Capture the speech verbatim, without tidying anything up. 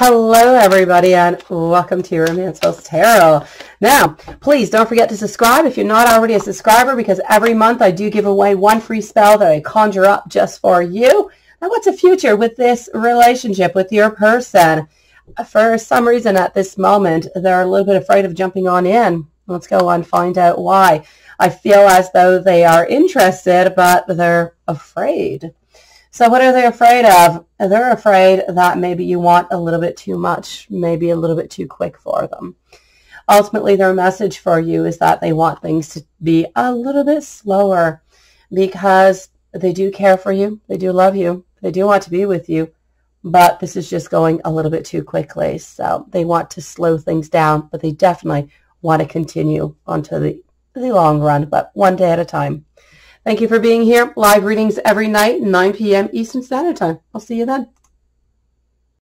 Hello everybody and welcome to Romancefull Tarot. Now, please don't forget to subscribe if you're not already a subscriber, because every month I do give away one free spell that I conjure up just for you. Now, what's the future with this relationship, with your person? For some reason at this moment, they're a little bit afraid of jumping on in. Let's go and find out why. I feel as though they are interested, but they're afraid. So what are they afraid of? They're afraid that maybe you want a little bit too much, maybe a little bit too quick for them. Ultimately, their message for you is that they want things to be a little bit slower, because they do care for you, they do love you, they do want to be with you, but this is just going a little bit too quickly. So they want to slow things down, but they definitely want to continue onto the, the long run, but one day at a time. Thank you for being here. Live readings every night, nine p m Eastern Standard Time. I'll see you then.